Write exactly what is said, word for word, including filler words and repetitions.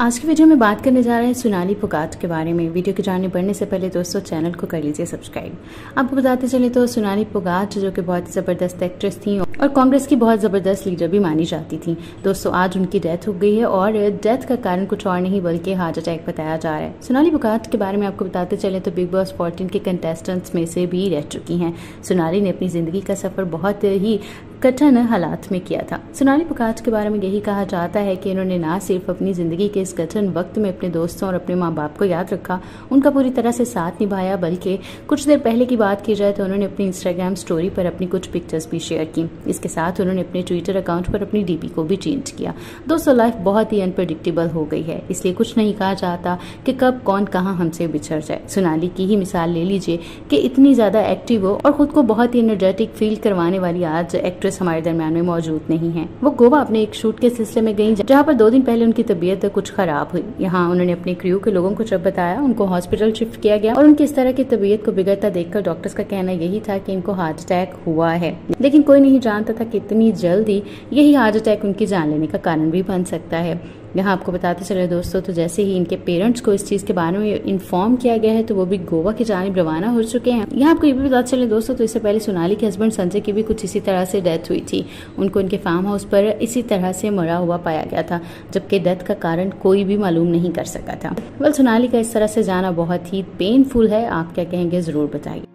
आज की वीडियो में बात करने जा रहे हैं सोनाली फोगाट के बारे में। वीडियो के जाने बढ़ने से पहले दोस्तों चैनल को कर लीजिए सब्सक्राइब। आपको बताते चले तो सोनाली फोगाट जो कि बहुत ज़बरदस्त एक्ट्रेस थी और कांग्रेस की बहुत ज़बरदस्त लीडर भी मानी जाती थी, दोस्तों आज उनकी डेथ हो गई है और डेथ का कारण कुछ और नहीं बल्कि हार्ट अटैक बताया जा रहा है। सोनाली फोगाट के बारे में आपको बताते चले तो बिग बॉस फोर्टीन के कंटेस्टेंट्स में से भी रह चुकी हैं। सोनाली ने अपनी ज़िंदगी का सफ़र बहुत ही कठिन हालात में किया था। सोनाली फोगाट के बारे में यही कहा जाता है कि इन्होंने ना सिर्फ अपनी ज़िंदगी के इस कठिन वक्त में अपने दोस्तों और अपने माँ बाप को याद रखा, उनका पूरी तरह से साथ निभाया, बल्कि कुछ देर पहले की बात की जाए तो उन्होंने अपनी इंस्टाग्राम स्टोरी पर अपनी कुछ पिक्चर्स भी शेयर की। इसके साथ उन्होंने अपने ट्विटर अकाउंट पर अपनी डीपी को भी चेंज किया। दोस्तों लाइफ बहुत ही अनप्रडिक्टेबल हो गई है, इसलिए कुछ नहीं कहा जाता कि कब कौन कहाँ हमसे बिछड़ जाए। सोनाली की ही मिसाल ले लीजिए कि इतनी ज़्यादा एक्टिव हो और खुद को बहुत ही एनर्जेटिक फील करवाने वाली आज एक्ट्रेस हमारे दरम्यान में मौजूद नहीं है। वो गोवा अपने एक शूट के सिलसिले में गई जहाँ पर दो दिन पहले उनकी तबीयत कुछ खराब हुई। यहाँ उन्होंने अपने क्रू के लोगों को सब बताया, उनको हॉस्पिटल शिफ्ट किया गया और उनकी इस तरह की तबीयत को बिगड़ता देखकर डॉक्टर्स का कहना यही था कि इनको हार्ट अटैक हुआ है, लेकिन कोई नहीं जानता था कि इतनी जल्दी यही हार्ट अटैक उनकी जान लेने का कारण भी बन सकता है। यहाँ आपको बताते चले दोस्तों तो जैसे ही इनके पेरेंट्स को इस चीज़ के बारे में इन्फॉर्म किया गया है तो वो भी गोवा की जानिब रवाना हो चुके हैं। यहाँ आपको ये भी बताते चले दोस्तों तो इससे पहले सोनाली के हस्बैंड संजय की भी कुछ इसी तरह से डेथ हुई थी। उनको उनके फार्म हाउस पर इसी तरह से मरा हुआ पाया गया था, जबकि डेथ का कारण कोई भी मालूम नहीं कर सका था। वेल सोनाली का इस तरह से जाना बहुत ही पेनफुल है। आप क्या कहेंगे ज़रूर बताइए।